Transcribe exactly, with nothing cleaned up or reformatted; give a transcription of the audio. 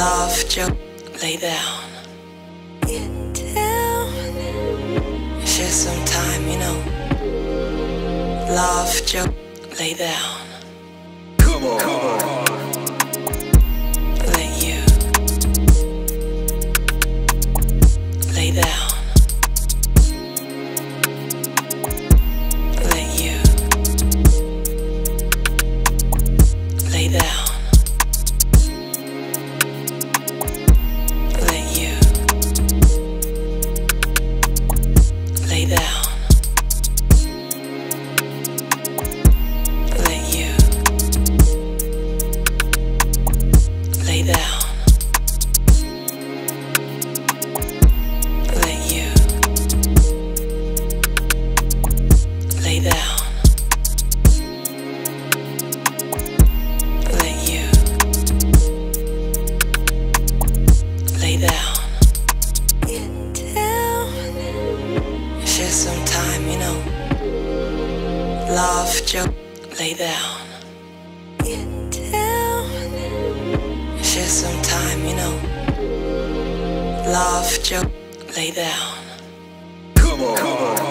love, just lay down. Get down. It's just some time, you know. Love, just lay down. Come on, come on. Let you lay down. Some time, you know. Love, just lay down. Get down. It's just some time, you know. Love, just lay down. Come on, come on.